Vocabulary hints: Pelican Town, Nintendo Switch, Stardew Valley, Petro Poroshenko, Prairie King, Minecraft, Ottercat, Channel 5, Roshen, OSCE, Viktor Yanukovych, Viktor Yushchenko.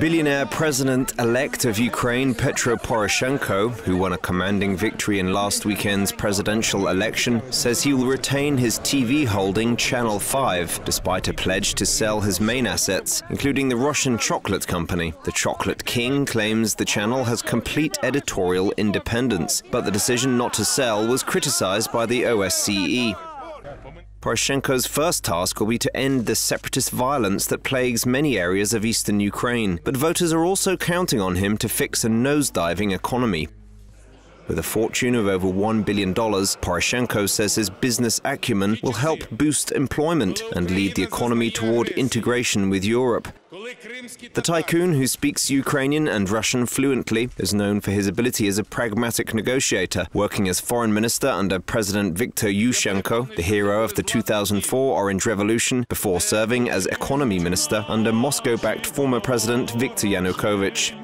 Billionaire president-elect of Ukraine, Petro Poroshenko, who won a commanding victory in last weekend's presidential election, says he will retain his TV holding, Channel 5, despite a pledge to sell his main assets, including the Roshen chocolate company. The chocolate king claims the channel has complete editorial independence, but the decision not to sell was criticized by the OSCE. Poroshenko's first task will be to end the separatist violence that plagues many areas of eastern Ukraine, but voters are also counting on him to fix a nosediving economy. With a fortune of over $1 billion, Poroshenko says his business acumen will help boost employment and lead the economy toward integration with Europe. The tycoon, who speaks Ukrainian and Russian fluently, is known for his ability as a pragmatic negotiator, working as foreign minister under President Viktor Yushchenko, the hero of the 2004 Orange Revolution, before serving as economy minister under Moscow-backed former president Viktor Yanukovych.